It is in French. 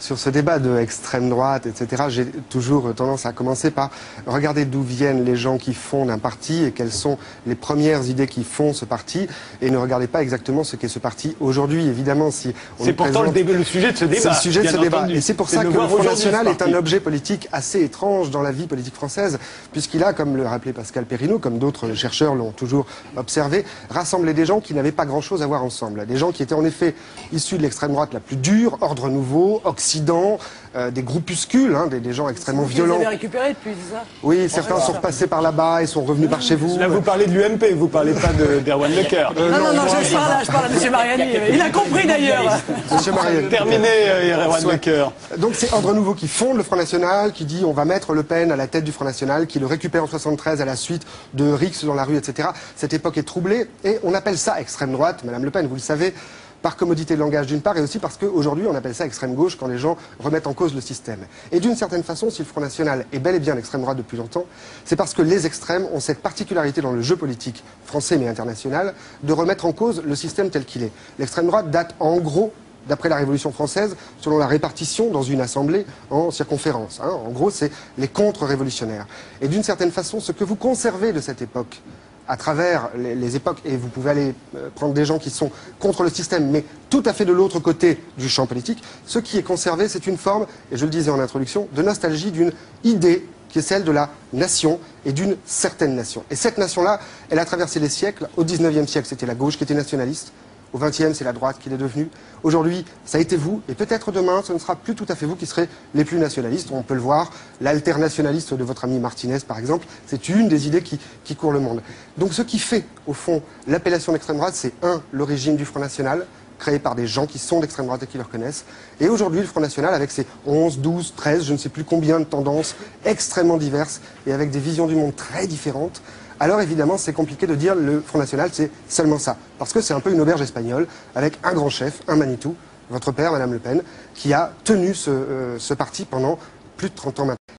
sur ce débat de extrême droite, etc., j'ai toujours tendance à commencer par regarder d'où viennent les gens qui fondent un parti et quelles sont les premières idées qui font ce parti, et ne regardez pas exactement ce qu'est ce parti aujourd'hui. Évidemment, si on c'est pourtant présente... le sujet de ce débat. C'est le sujet de ce débat. Et c'est pour ça que le Front National est un objet politique assez étrange dans la vie politique française, puisqu'il a, comme le rappelait Pascal Perrineau, comme d'autres chercheurs l'ont toujours observé, rassemblé des gens qui n'avaient pas grand-chose à voir ensemble. Des gens qui étaient en effet issus de l'extrême droite la plus dure, Ordre Nouveau, Occident, des groupuscules, hein, des gens extrêmement violents. Vous les avez récupérés depuis, c'est ça ? Oui, certains sont repassés par là-bas et sont revenus par chez vous. Là, vous parlez de l'UMP, vous parlez pas d'Erwan Lecœur. Non, je parle à M. Mariani. Il a compris d'ailleurs. M. Mariani. Terminé, Erwan Lecœur. Donc c'est Ordre Nouveau qui fonde le Front National, qui dit on va mettre Le Pen à la tête du Front National, qui le récupère en 73 à la suite de Rix dans la rue, etc. Cette époque est troublée et on appelle ça extrême droite, Madame Le Pen, vous le savez, par commodité de langage d'une part, et aussi parce qu'aujourd'hui on appelle ça extrême gauche quand les gens remettent en cause le système. Et d'une certaine façon, si le Front National est bel et bien l'extrême droite depuis longtemps, c'est parce que les extrêmes ont cette particularité dans le jeu politique français mais international de remettre en cause le système tel qu'il est. L'extrême droite date en gros, d'après la Révolution française, selon la répartition dans une assemblée en circonférence. Hein. En gros, c'est les contre-révolutionnaires. Et d'une certaine façon, ce que vous conservez de cette époque, à travers les époques, et vous pouvez aller prendre des gens qui sont contre le système, mais tout à fait de l'autre côté du champ politique, ce qui est conservé, c'est une forme, et je le disais en introduction, de nostalgie d'une idée qui est celle de la nation et d'une certaine nation. Et cette nation-là, elle a traversé les siècles. Au 19e siècle, c'était la gauche qui était nationaliste. Au 20e, c'est la droite qui l'est devenue. Aujourd'hui, ça a été vous, et peut-être demain, ce ne sera plus tout à fait vous qui serez les plus nationalistes. On peut le voir, l'alternationaliste de votre ami Martinez, par exemple, c'est une des idées qui court le monde. Donc ce qui fait, au fond, l'appellation d'extrême droite, c'est un, l'origine du Front National, créé par des gens qui sont d'extrême droite et qui le reconnaissent. Et aujourd'hui, le Front National, avec ses 11, 12, 13, je ne sais plus combien de tendances extrêmement diverses, et avec des visions du monde très différentes, alors évidemment, c'est compliqué de dire le Front National, c'est seulement ça. Parce que c'est un peu une auberge espagnole, avec un grand chef, un Manitou, votre père, Madame Le Pen, qui a tenu ce parti pendant plus de 30 ans maintenant.